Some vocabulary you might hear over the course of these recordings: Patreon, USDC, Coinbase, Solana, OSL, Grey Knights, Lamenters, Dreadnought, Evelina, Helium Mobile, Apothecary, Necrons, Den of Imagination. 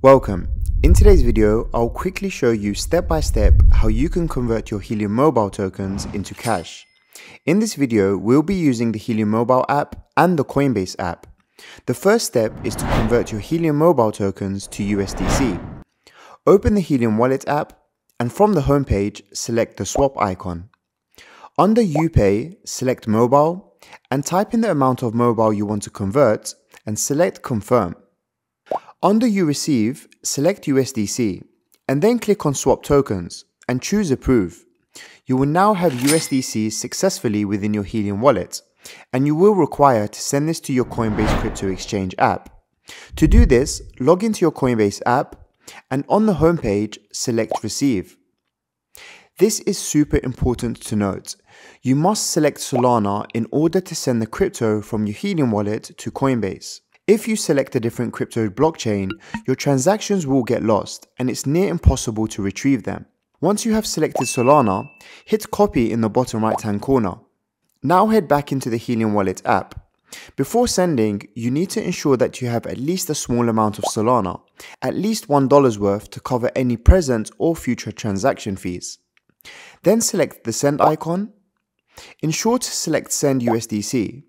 Welcome. In today's video, I'll quickly show you step by step how you can convert your Helium Mobile tokens into cash. In this video, we'll be using the Helium Mobile app and the Coinbase app. The first step is to convert your Helium Mobile tokens to USDC. Open the Helium Wallet app and from the homepage, select the swap icon. Under UPay, select Mobile and type in the amount of mobile you want to convert and select Confirm. Under You Receive, select USDC and then click on Swap Tokens and choose Approve. You will now have USDC successfully within your Helium wallet, and you will require to send this to your Coinbase Crypto Exchange app. To do this, log into your Coinbase app and on the homepage, select Receive. This is super important to note. You must select Solana in order to send the crypto from your Helium wallet to Coinbase. If you select a different crypto blockchain, your transactions will get lost and it's near impossible to retrieve them. Once you have selected Solana, hit copy in the bottom right hand corner. Now head back into the Helium Wallet app. Before sending, you need to ensure that you have at least a small amount of Solana, at least $1 worth to cover any present or future transaction fees. Then select the send icon. Ensure to select Send USDC.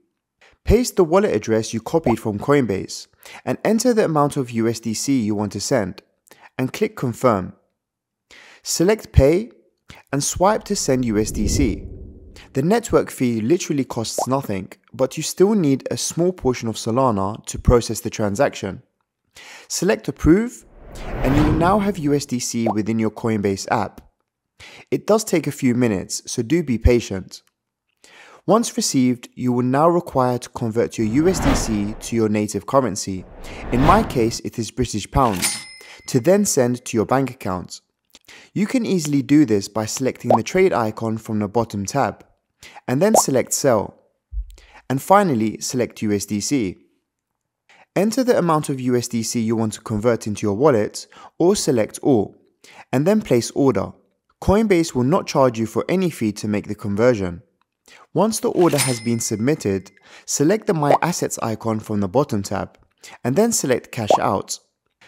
Paste the wallet address you copied from Coinbase and enter the amount of USDC you want to send and click Confirm. Select Pay and swipe to send USDC. The network fee literally costs nothing, but you still need a small portion of Solana to process the transaction. Select Approve and you will now have USDC within your Coinbase app. It does take a few minutes, so do be patient. Once received, you will now require to convert your USDC to your native currency. In my case, it is British pounds, to then send to your bank account. You can easily do this by selecting the trade icon from the bottom tab, and then select Sell. And finally, select USDC. Enter the amount of USDC you want to convert into your wallet, or select All, and then place Order. Coinbase will not charge you for any fee to make the conversion. Once the order has been submitted, select the My Assets icon from the bottom tab and then select Cash Out.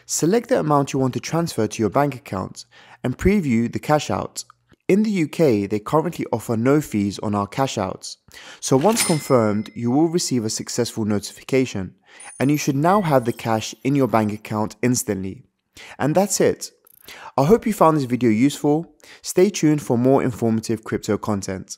Select the amount you want to transfer to your bank account and preview the cash out. In the UK, they currently offer no fees on our cash outs. So once confirmed, you will receive a successful notification and you should now have the cash in your bank account instantly. And that's it. I hope you found this video useful. Stay tuned for more informative crypto content.